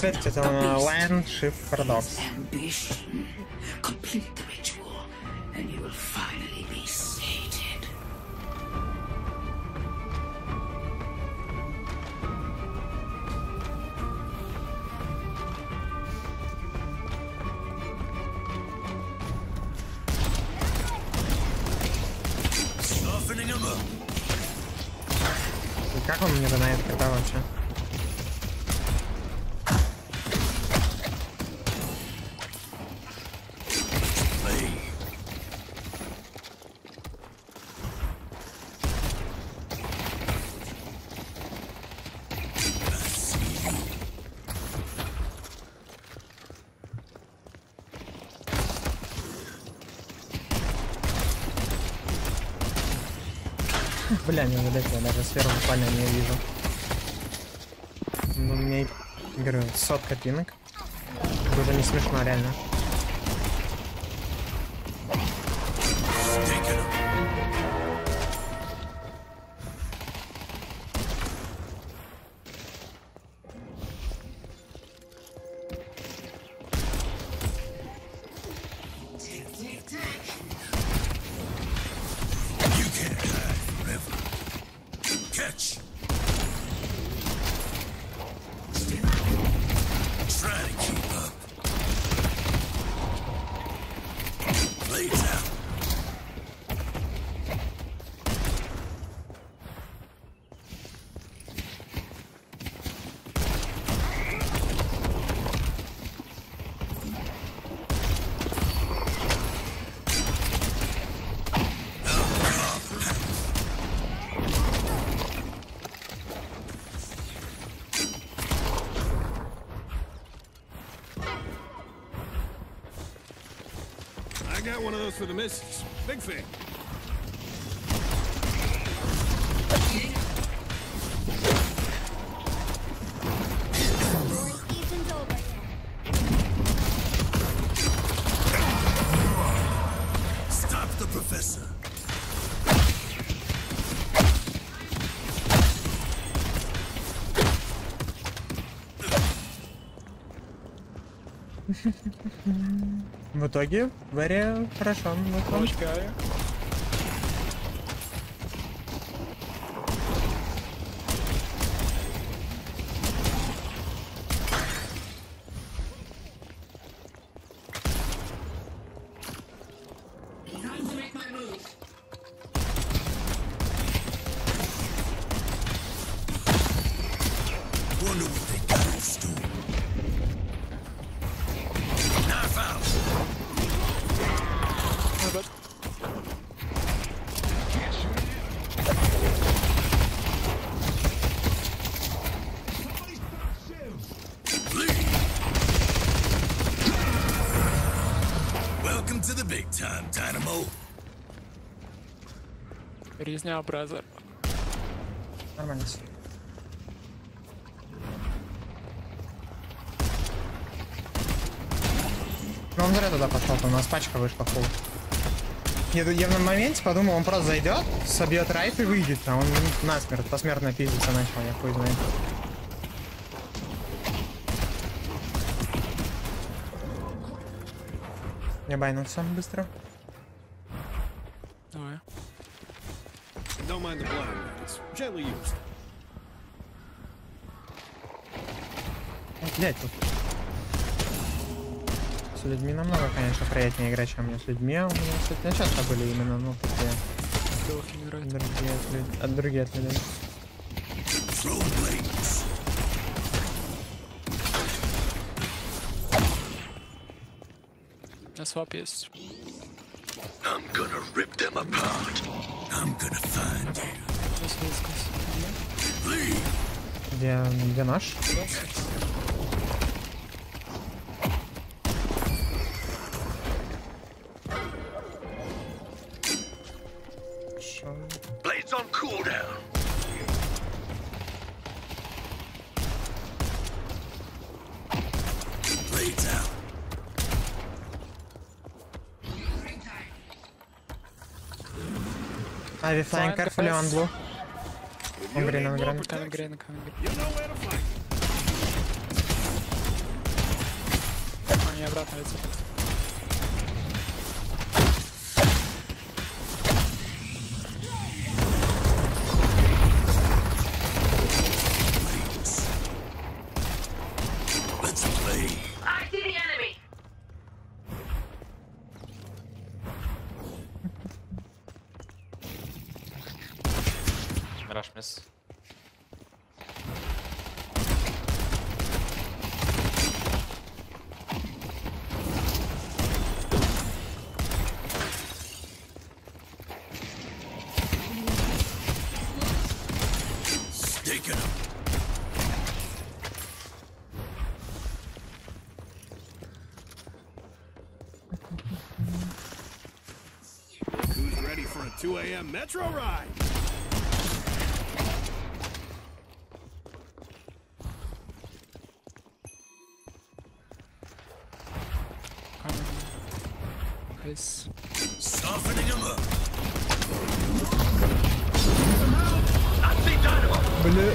30 to land shift paradox. Ambition. Complete the ritual, and you will finally be sated. Как он мне донает тогда вообще? Бля, не вылетело, даже сферу буквально не вижу. Ну, мне, говорю, 100 копинок. Это уже не смешно, реально. One of those for the mists. Big thing. Stop the professor. В итоге Варя хорошо, мы получаем. Резня, бразер. Нормально. Ну он зря туда пошел, у нас пачка вышла фул. Я на моменте подумал, он просто зайдет, собьет райд и выйдет, а он насмерть, посмертно пиздится начал, я хуй знает. Я байнулся быстро. Давай. Don't mind the blind, it's gently used. Блять, тут с людьми намного, конечно, приятнее играть, чем мне с людьми. У меня, кстати, часто были именно, ну, такие другие от людей. У меня свап есть. I'm gonna rip them apart. I'm gonna find you. Где наш? Blades on cooldown. Blades out. Ави флайинг карфули он блу. Он грин, он грин. обратно лицо. Rush miss. Stick it up. Who's ready for a 2 a.m. metro ride? Softening him up. I see dynamo. Blue.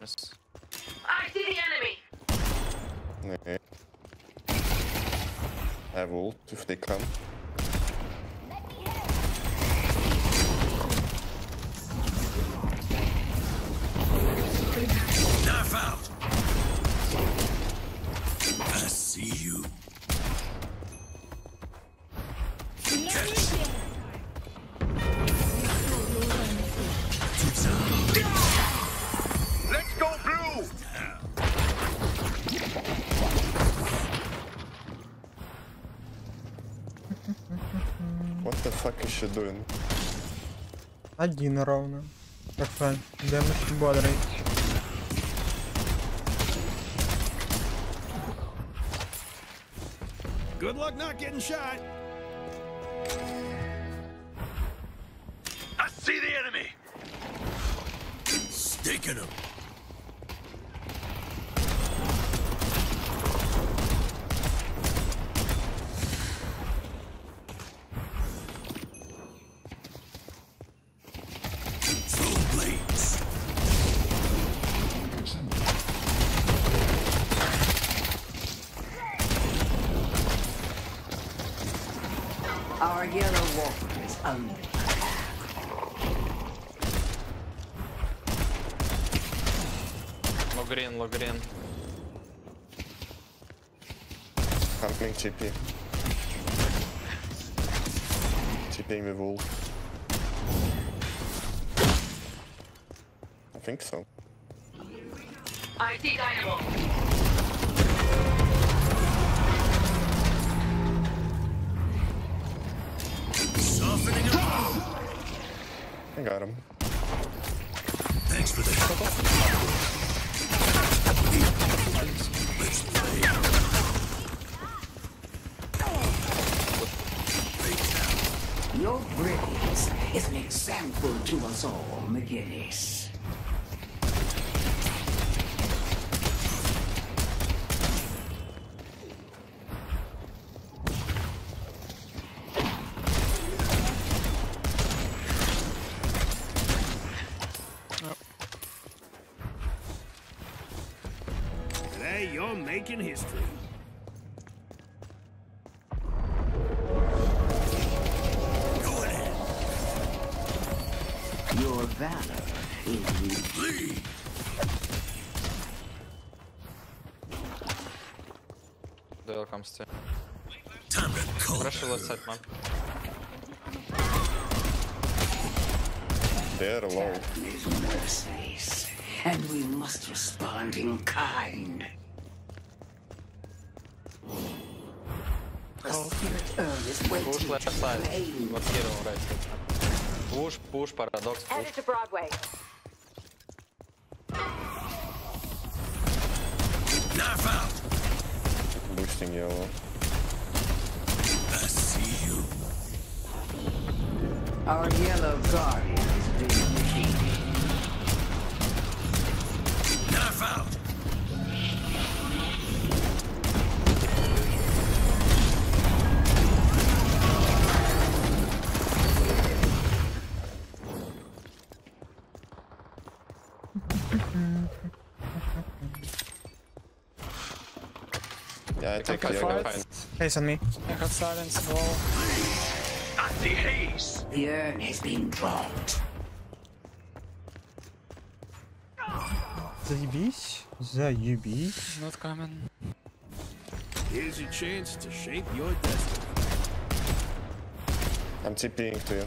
Miss. I see the enemy. Okay. I have ult if they come. Knife out. I see you. What the fuck is she doing? Один ровно. Perfect. Damage бодрый. Good luck not getting shot. I see the enemy. Staking him. Our yellow walker is under attack. Low green, low green. I'm playing TP. TPing with all. I think so. I see dynamo. I got him. Thanks for the help. Your brilliance is an example to us all, McGinnis. You're making history. Go ahead. Your valor is bleed. There comes to. Time to call. Pressure left side, man. They're alone. And we must respond in kind. Push left side. What's here on right side? Push, push, paradox, push. Headed to Broadway. Knife out! Boosting yellow. I see you. Our yellow guardian is being defeated. Knife out! Yeah, I take haze on me. I got silence wall. I see haze. The urn has been dropped. Заебись, заебись. Not coming. Here's your chance to shape your destiny. I'm TPing to you.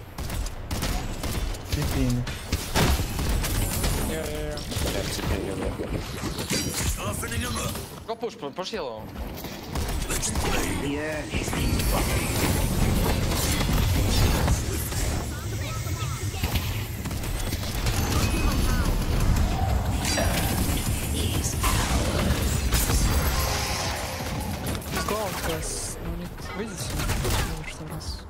TPing. Yeah. Offering him up. Go push yellow. Let's play. Yeah, he's being fucked. Скол, сейчас. Видите? Что раз.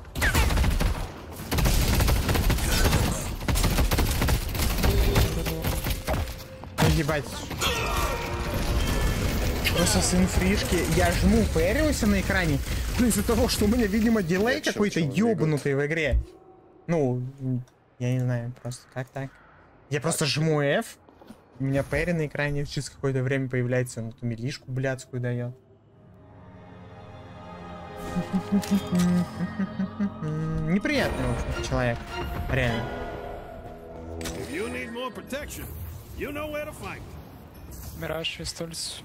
Ебать. Просто с инфришки. Я жму, парился на экране. Ну, из-за того, что у меня, видимо, дилей какой-то ёбнутый в игре. Ну, я не знаю, просто как так. Я просто жму F. У меня пари на экране через какое-то время появляется. Ну, ту милишку блядскую дает. Неприятный, в общем, человек. Реально. You know where to find. Mirage pistols.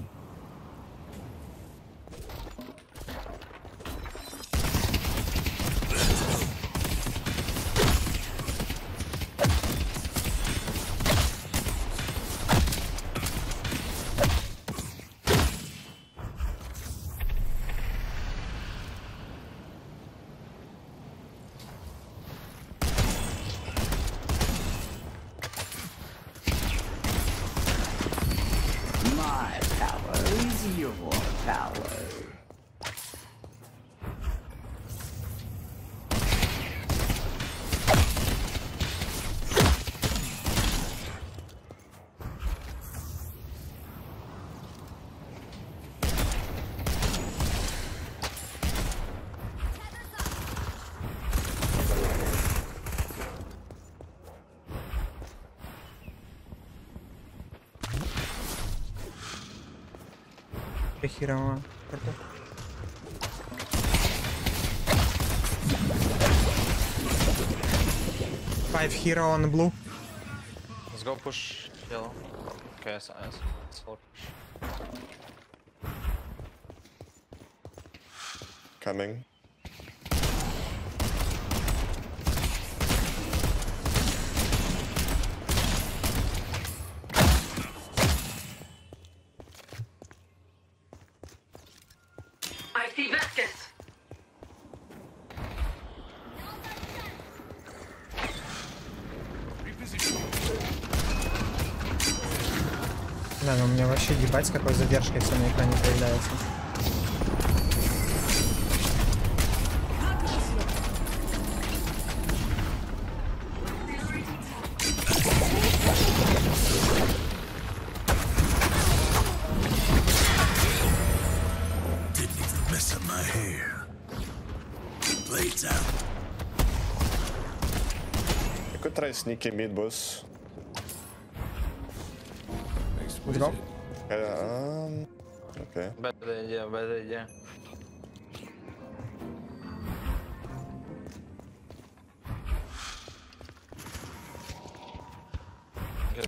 Херово. Five hero on blue. Let's go push yellow. Okay, it's all push. Coming. Да, но у меня вообще ебать, с какой задержкой все на экране появляется. I could try sneaky mid boss. Okay. Better idea.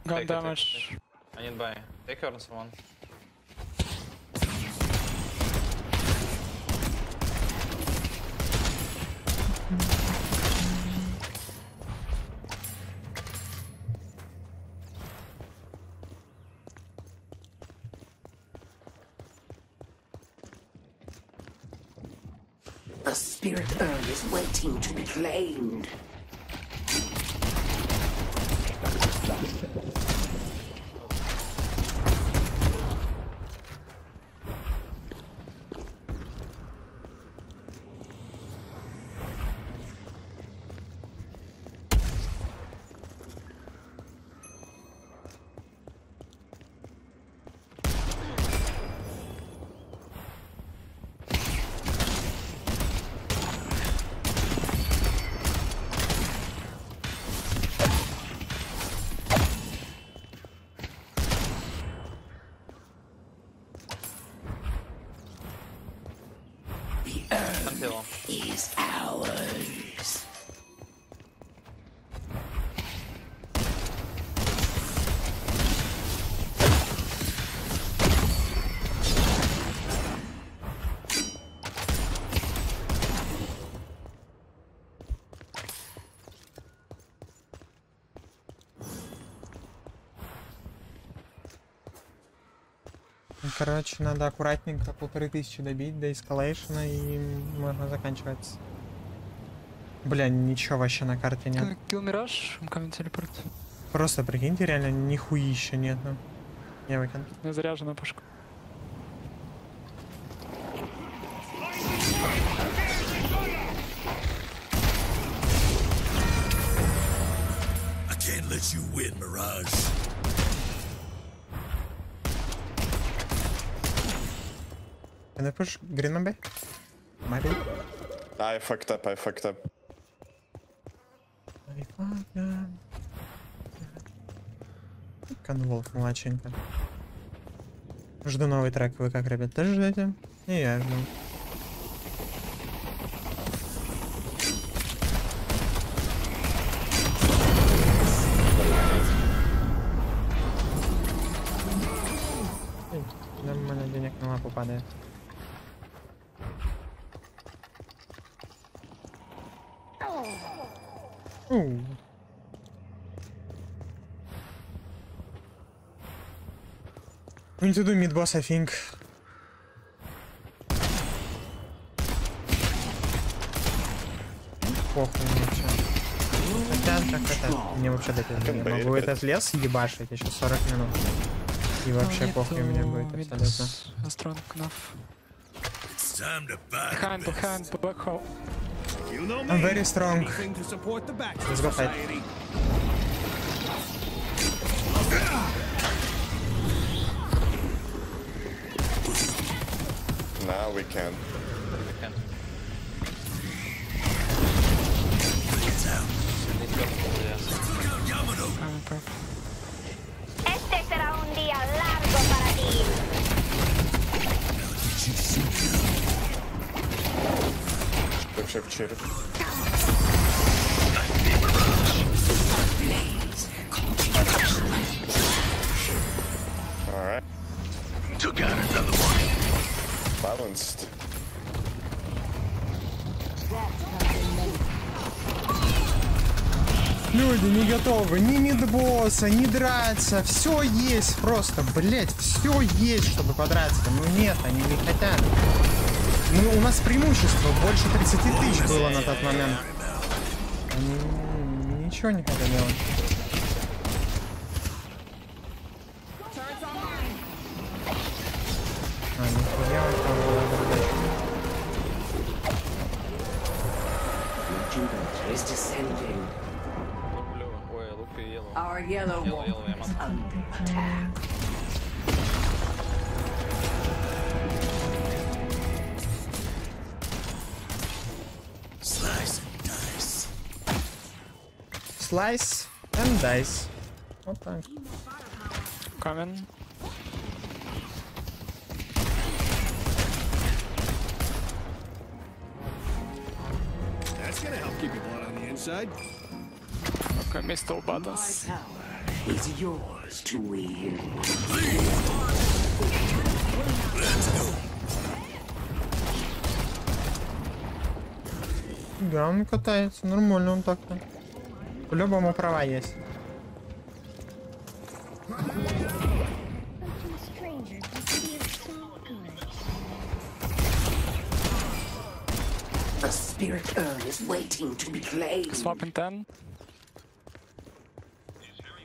Got damage. I need buy. Take her on someone. The spirit urn is waiting to be claimed. Is ours. Короче, надо аккуратненько 1500 добить до эскалейшена, и можно заканчивать. Бля, ничего вообще на карте нет. Kill Mirage, Incoming Teleport. Просто прикиньте, реально нихуища нет. Ну. Я выкину. Я заряжена пушка. I can't let you win, Mirage. Can I push green on B? Maybe. I fucked up, I fucked up. I fucked up. Конволк, младшенько. Жду новый трек, вы как, ребят, тоже ждете? И я жду. Нормально денег на лапу падает. Going to do mid boss, I think. Похуй мне вообще. Хотя, как-то, мне вообще допить. Я могу этот лес ебашить еще 40 минут. И вообще похуй мне будет абсолютно. Strong enough. Behind the black hole. I'm very strong. Let's go fight. Now we can. Este será un día largo para ti. Вообще в череп. Alright. Took out another one. Balanced. Люди не готовы ни мидбосса, ни драться. Все есть просто, блять, все есть, чтобы подраться. Ну нет, они не хотят. Ну, у нас преимущество, больше 30 000 было на тот момент. Они ничего не хотят делать. А, нихуя, там была другая. Slice and dice. Вот так. Coming. That's gonna help keep your blood on the inside. Okay, missed all buttons. It's yours to win. Let's go. Да, он катается, нормально он так-то. По-любому права есть. The spirit urn is waiting to be claimed. Swapping 10.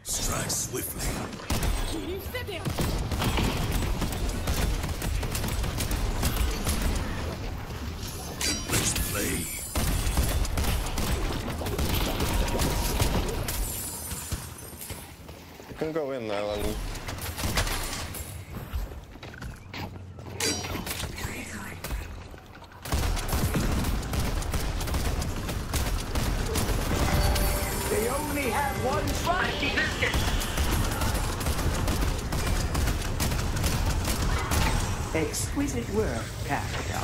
Strike swiftly. Let's play. You can go in there, Alan. They only have one try. Exquisite work, Captain.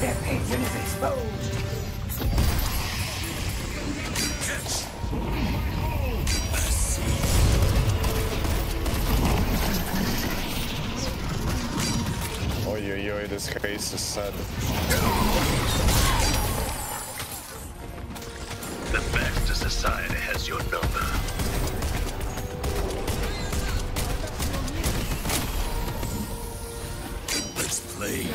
Their patron is exposed. Oi, this case is sad. The Baxter Society has your number. Let's play.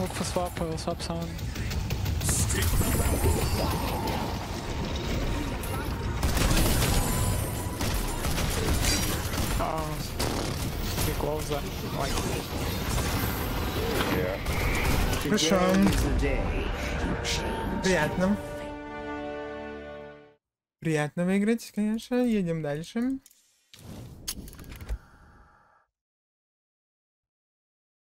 Look for swap, we'll swap someone. Oh, he closed that like. Yeah. Пришел. Приятно. Приятно выиграть, конечно. Едем дальше.